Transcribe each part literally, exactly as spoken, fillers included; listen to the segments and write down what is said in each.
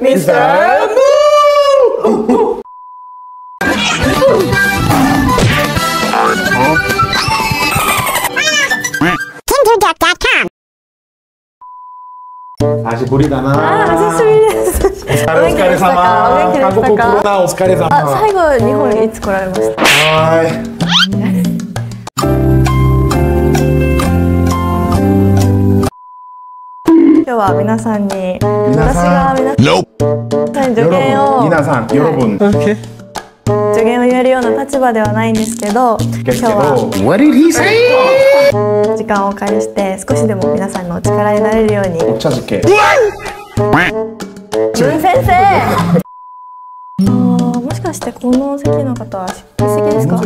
ミスター Moo! Tinderduck dot com.あじぶりだな。あ、久しぶりです。お疲れ様。韓国コロナお疲れ様。あ、最後日本にいつ来られました。はい。今日は皆さんに、私が皆さんに助言を、皆さん、助言を言えるような立場ではないんですけど、今日は時間をお借りして少しでも皆さんのお力になれるように。文先生、もしかしてこの席の方は欠席ですか？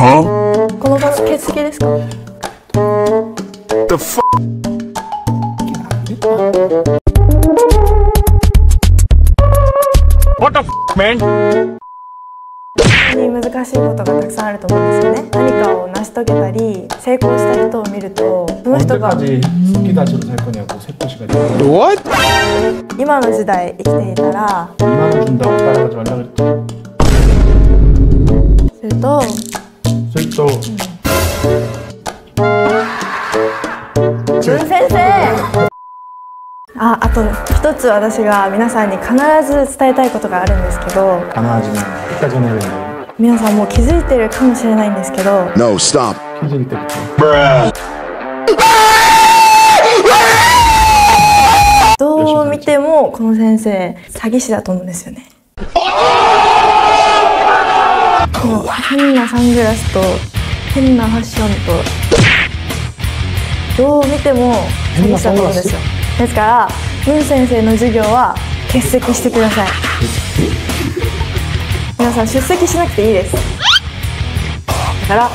この方欠席ですか？What the f man? 難しいことがたくさんあると思うんですよね。何かを成し遂げたり成功した人を見ると、その人が今の時代生きていたら、するとするとジュン先生、あ、あと一つ私が皆さんに必ず伝えたいことがあるんですけど、皆さんもう気づいてるかもしれないんですけど、No, stop. 気づいてる。どう見てもこの先生詐欺師だと思うんですよね。もう変なサングラスと変なファッションと、どう見ても詐欺師だと思うんですよ。ですから、ムン先生の授業は欠席してください。皆さん出席しなくていいです。だから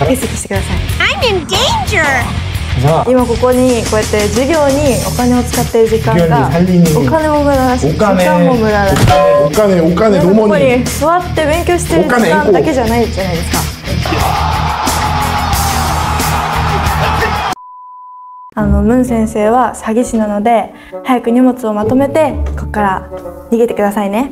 欠席してください。I'm in danger。今ここにこうやって授業にお金を使っている時間が、お金も無駄だし、時間も無駄だし、お金お金どうもに。ここに座って勉強している時間だけじゃないじゃないですか。あのムン先生は詐欺師なので、早く荷物をまとめてここから逃げてくださいね。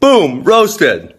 Boom! Roasted!